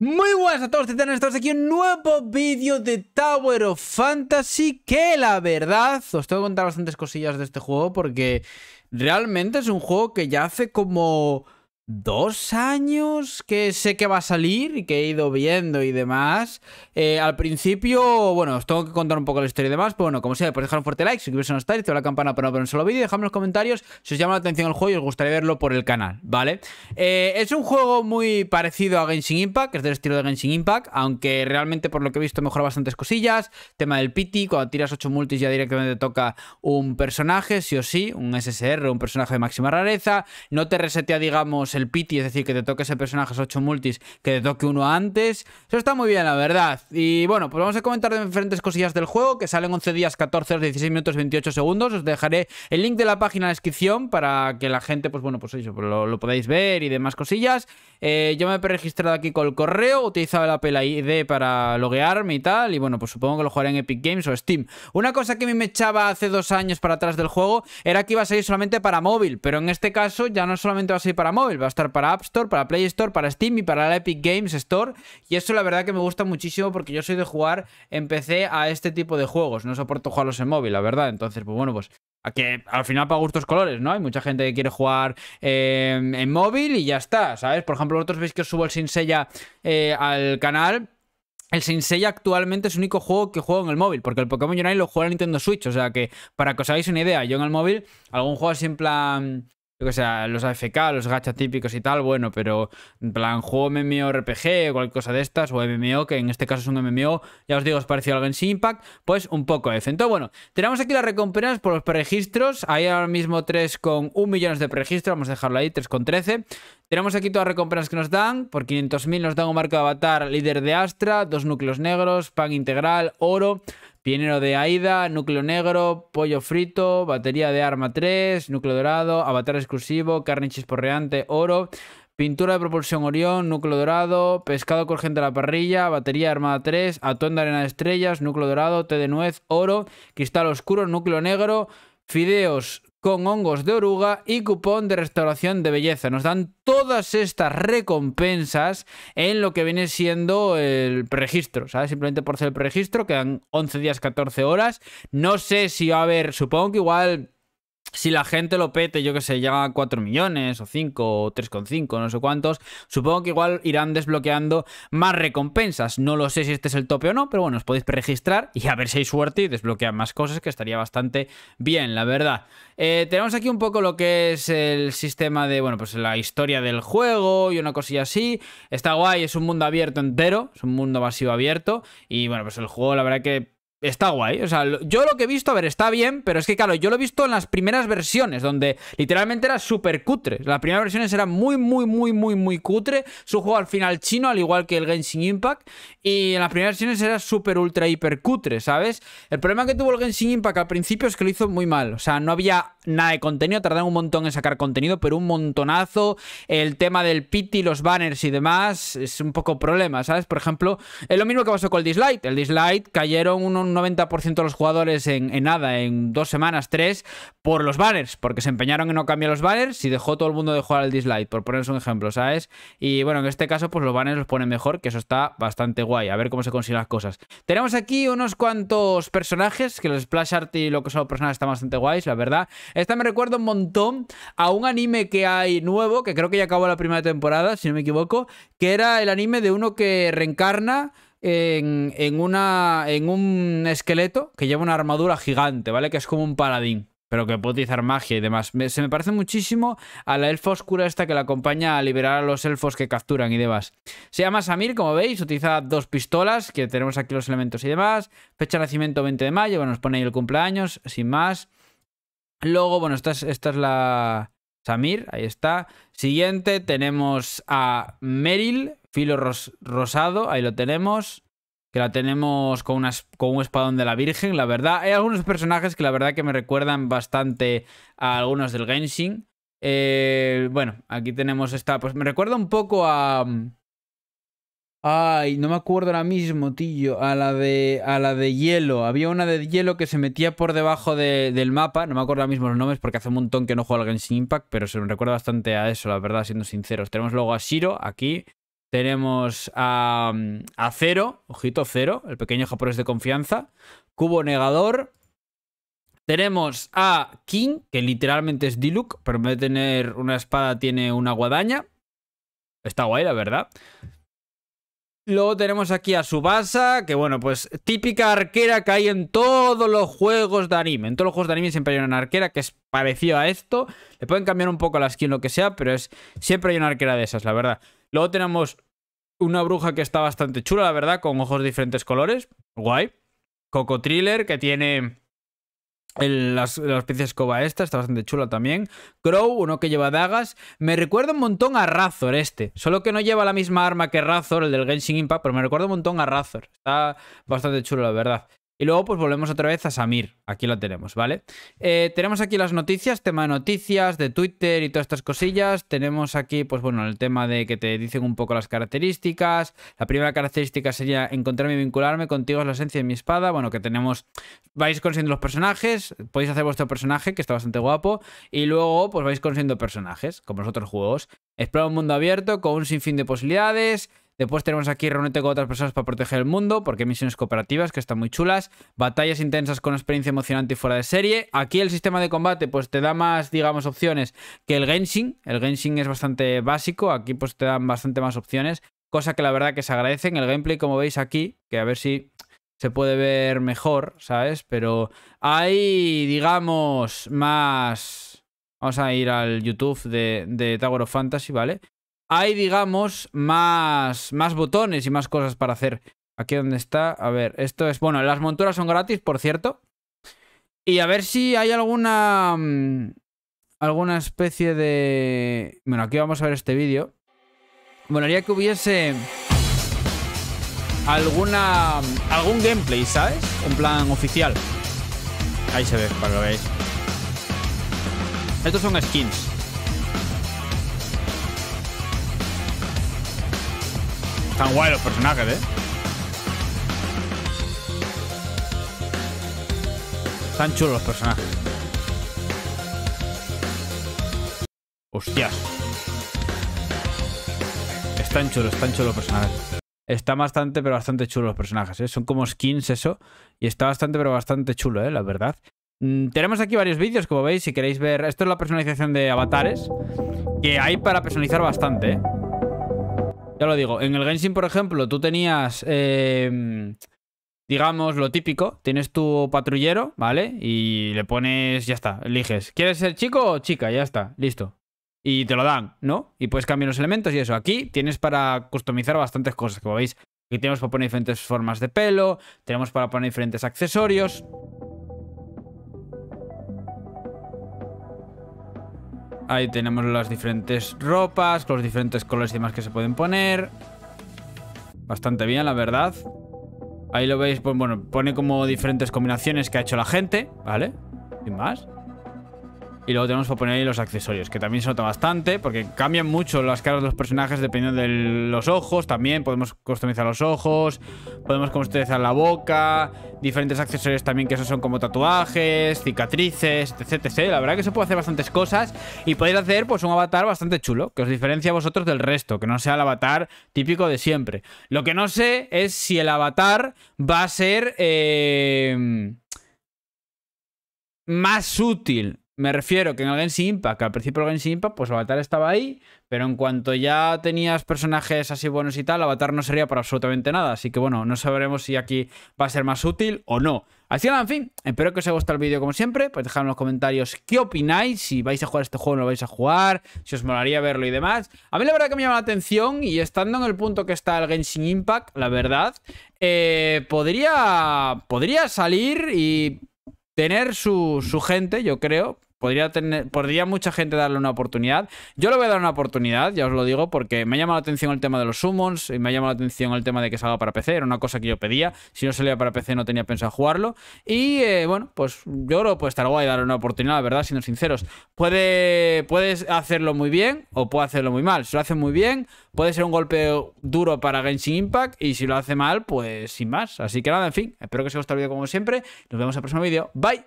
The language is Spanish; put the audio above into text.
Muy buenas a todos, titanes, estamos aquí en un nuevo vídeo de Tower of Fantasy. Que la verdad, os tengo que contar bastantes cosillas de este juego, porque realmente es un juego que ya hace como 2 años que sé que va a salir y que he ido viendo y demás. Al principio, bueno, os tengo que contar un poco la historia y demás, pero bueno, como sea, pues dejar un fuerte like, suscribiros a nuestro canal, activar la campana para no perder un solo vídeo, dejadme en los comentarios si os llama la atención el juego y os gustaría verlo por el canal, ¿vale? Es un juego muy parecido a Genshin Impact, que es del estilo de Genshin Impact, aunque realmente por lo que he visto mejora bastantes cosillas. Tema del pity, cuando tiras 8 multis ya directamente te toca un personaje, sí o sí, un SSR, un personaje de máxima rareza. No te resetea, digamos, el pity, es decir, que te toque ese personaje 8 multis, que te toque uno antes. Eso está muy bien, la verdad. Y bueno, pues vamos a comentar diferentes cosillas del juego, que salen 11 días, 14 horas, 16 minutos, 28 segundos. Os dejaré el link de la página en la descripción para que la gente, pues bueno, pues eso, lo podáis ver y demás cosillas. Yo me he preregistrado aquí con el correo, utilizaba la Apple ID para loguearme y tal, y bueno, pues supongo que lo jugaré en Epic Games o Steam. Una cosa que a mí me echaba hace 2 años para atrás del juego era que iba a salir solamente para móvil, pero en este caso ya no solamente va a salir para móvil, va a estar para App Store, para Play Store, para Steam y para la Epic Games Store. Y eso la verdad que me gusta muchísimo, porque yo soy de jugar en PC a este tipo de juegos. No soporto jugarlos en móvil, la verdad. Entonces, pues bueno, pues a que al final para gustos colores, ¿no? Hay mucha gente que quiere jugar en móvil y ya está, ¿sabes? Por ejemplo, vosotros veis que os subo el Sin Seiya al canal. El Saint Seiya actualmente es el único juego que juego en el móvil, porque el Pokémon Unite lo juego en Nintendo Switch. O sea que, para que os hagáis una idea, yo en el móvil, algún juego así en plan, o sea, los AFK, los gacha típicos y tal, bueno, pero en plan juego MMORPG o cualquier cosa de estas, o MMO, que en este caso es un MMO, ya os digo, es parecido a Genshin Impact, pues un poco eso. Entonces, bueno, tenemos aquí las recompensas por los preregistros. Hay ahora mismo 3,1 millones de preregistros, vamos a dejarlo ahí, 3,13. Tenemos aquí todas las recompensas que nos dan. Por 500.000 nos dan un marco de avatar líder de Astra, 2 núcleos negros, pan integral, oro, pionero de Aida, núcleo negro, pollo frito, batería de arma 3, núcleo dorado, avatar exclusivo, carne chisporreante, oro, pintura de propulsión Orión, núcleo dorado, pescado crujiente a la parrilla, batería de arma 3, atón de arena de estrellas, núcleo dorado, té de nuez, oro, cristal oscuro, núcleo negro, fideos con hongos de oruga y cupón de restauración de belleza. Nos dan todas estas recompensas en lo que viene siendo el preregistro, ¿sabes? Simplemente por ser el preregistro, quedan 11 días, 14 horas. No sé si va a haber, supongo que igual, si la gente lo pete, yo que sé, llega a 4 millones o 5 o 3,5, no sé cuántos, supongo que igual irán desbloqueando más recompensas. No lo sé si este es el tope o no, pero bueno, os podéis preregistrar y a ver si hay suerte y desbloquean más cosas, que estaría bastante bien, la verdad. Tenemos aquí un poco lo que es el sistema de, bueno, pues la historia del juego y una cosilla así. Está guay, es un mundo abierto entero, es un mundo vacío abierto y bueno, pues el juego la verdad que está guay. O sea, yo lo que he visto, a ver, está bien, pero es que claro, yo lo he visto en las primeras versiones, donde literalmente era súper cutre. Las primeras versiones eran muy cutre. Es un juego al final chino, al igual que el Genshin Impact, y en las primeras versiones era súper ultra hiper cutre, ¿sabes? El problema que tuvo el Genshin Impact al principio es que lo hizo muy mal. O sea, no había nada de contenido, tardaron un montón en sacar contenido, pero un montonazo. El tema del pity, los banners y demás es un poco problema, ¿sabes? Por ejemplo, es lo mismo que pasó con el Dislyte. El Dislyte cayeron unos 90% de los jugadores en nada, en 2 semanas, 3, por los banners, porque se empeñaron en no cambiar los banners y dejó todo el mundo de jugar al Dislyte, por ponerse un ejemplo, ¿sabes? Y bueno, en este caso pues los banners los ponen mejor, que eso está bastante guay, a ver cómo se consiguen las cosas. Tenemos aquí unos cuantos personajes, que los splash art y lo que son los personajes están bastante guays, la verdad. Esta me recuerda un montón a un anime que hay nuevo, que creo que ya acabó la primera temporada, si no me equivoco, que era el anime de uno que reencarna en un esqueleto que lleva una armadura gigante, ¿vale? Que es como un paladín, pero que puede utilizar magia y demás. Se me parece muchísimo a la elfa oscura esta que la acompaña a liberar a los elfos que capturan y demás. Se llama Samir, como veis, utiliza 2 pistolas, que tenemos aquí los elementos y demás. Fecha de nacimiento 20 de mayo, bueno, nos pone ahí el cumpleaños, sin más. Luego, bueno, esta es la Samir, ahí está. Siguiente, tenemos a Meryl, filo rosado, ahí lo tenemos. Que la tenemos con un espadón de la Virgen, la verdad. Hay algunos personajes que la verdad que me recuerdan bastante a algunos del Genshin. Bueno, aquí tenemos esta, pues me recuerda un poco a... Ay, no me acuerdo ahora mismo, tío. A la de hielo. Había una de hielo que se metía por debajo del mapa. No me acuerdo ahora mismo los nombres, porque hace un montón que no juego al Genshin Impact, pero se me recuerda bastante a eso, la verdad, siendo sinceros. Tenemos luego a Cero aquí. Tenemos a Cero, ojito, Cero, el pequeño japonés de confianza. Cubo Negador. Tenemos a King, que literalmente es Diluc, pero en vez de tener una espada tiene una guadaña. Está guay, la verdad. Luego tenemos aquí a Subasa, que bueno, pues típica arquera que hay en todos los juegos de anime. En todos los juegos de anime siempre hay una arquera que es parecida a esto. Le pueden cambiar un poco la skin, lo que sea, pero es siempre hay una arquera de esas, la verdad. Luego tenemos una bruja que está bastante chula, la verdad, con ojos de diferentes colores. Guay. Coco Thriller, que tiene la especie de escoba esta, está bastante chula también. Crow, uno que lleva dagas. Me recuerda un montón a Razor este. Solo que no lleva la misma arma que Razor, el del Genshin Impact, pero me recuerda un montón a Razor. Está bastante chulo, la verdad. Y luego pues volvemos otra vez a Samir. Aquí lo tenemos, ¿vale? Tenemos aquí las noticias, tema de noticias, de Twitter y todas estas cosillas. Tenemos aquí, pues bueno, el tema de que te dicen un poco las características. La primera característica sería encontrarme y vincularme. Contigo es la esencia de mi espada. Bueno, que tenemos... Vais consiguiendo los personajes. Podéis hacer vuestro personaje, que está bastante guapo. Y luego pues vais consiguiendo personajes, como los otros juegos. Explora un mundo abierto con un sinfín de posibilidades. Después tenemos aquí reunirte con otras personas para proteger el mundo, porque hay misiones cooperativas que están muy chulas. Batallas intensas con experiencia emocionante y fuera de serie. Aquí el sistema de combate pues te da más, digamos, opciones que el Genshin. El Genshin es bastante básico, aquí pues te dan bastante más opciones, cosa que la verdad que se agradecen. El gameplay, como veis aquí, que a ver si se puede ver mejor, ¿sabes? Pero hay, digamos, más... Vamos a ir al YouTube de Tower of Fantasy, ¿vale? Hay, digamos, más botones y más cosas para hacer. Aquí donde está, a ver, esto es... Bueno, las monturas son gratis, por cierto. Y a ver si hay alguna especie de... Bueno, aquí vamos a ver este vídeo. Bueno, haría que hubiese algún gameplay, ¿sabes? En plan oficial. Ahí se ve, para que lo veáis. Estos son skins. Están guay los personajes, ¿eh? Están chulos los personajes. Hostias. Están chulos los personajes. Está bastante, pero bastante chulos los personajes, ¿eh? Son como skins eso. Y está bastante, pero bastante chulo, ¿eh? La verdad. Tenemos aquí varios vídeos, como veis, si queréis ver. Esto es la personalización de avatares, que hay para personalizar bastante, ¿eh? Ya lo digo, en el Genshin, por ejemplo, tú tenías, digamos, lo típico. Tienes tu patrullero, ¿vale? Y le pones, ya está, eliges. ¿Quieres ser chico o chica? Ya está, listo. Y te lo dan, ¿no? Y puedes cambiar los elementos y eso. Aquí tienes para customizar bastantes cosas, como veis. Aquí tenemos para poner diferentes formas de pelo, tenemos para poner diferentes accesorios. Ahí tenemos las diferentes ropas, los diferentes colores y demás que se pueden poner. Bastante bien, la verdad. Ahí lo veis, pues bueno, pone como diferentes combinaciones que ha hecho la gente, ¿vale? Sin más. Y luego tenemos para poner ahí los accesorios, que también se nota bastante, porque cambian mucho las caras de los personajes dependiendo de los ojos. También podemos customizar los ojos, podemos customizar la boca, diferentes accesorios también, que esos son como tatuajes, cicatrices, etc, etc. La verdad que se puede hacer bastantes cosas y podéis hacer pues un avatar bastante chulo, que os diferencia a vosotros del resto, que no sea el avatar típico de siempre. Lo que no sé es si el avatar va a ser más útil. Me refiero que en el Genshin Impact, al principio del Genshin Impact, pues el avatar estaba ahí, pero en cuanto ya tenías personajes así buenos y tal, el avatar no sería para absolutamente nada. Así que bueno, no sabremos si aquí va a ser más útil o no. Así que en fin, espero que os haya gustado el vídeo como siempre. Pues dejadme en los comentarios qué opináis, si vais a jugar este juego o no lo vais a jugar, si os molaría verlo y demás. A mí la verdad que me llama la atención, y estando en el punto que está el Genshin Impact, la verdad, podría salir y tener su gente, yo creo. Podría mucha gente darle una oportunidad. Yo le voy a dar una oportunidad, ya os lo digo, porque me ha llamado la atención el tema de los summons, y me ha llamado la atención el tema de que salga para PC. Era una cosa que yo pedía. Si no salía para PC no tenía pensado jugarlo. Y bueno, pues yo creo que puede estar guay darle una oportunidad, la verdad, siendo sinceros. Puedes hacerlo muy bien o puede hacerlo muy mal. Si lo hace muy bien, puede ser un golpe duro para Genshin Impact, y si lo hace mal, pues sin más. Así que nada, en fin, espero que os haya gustado el vídeo como siempre. Nos vemos en el próximo vídeo. Bye.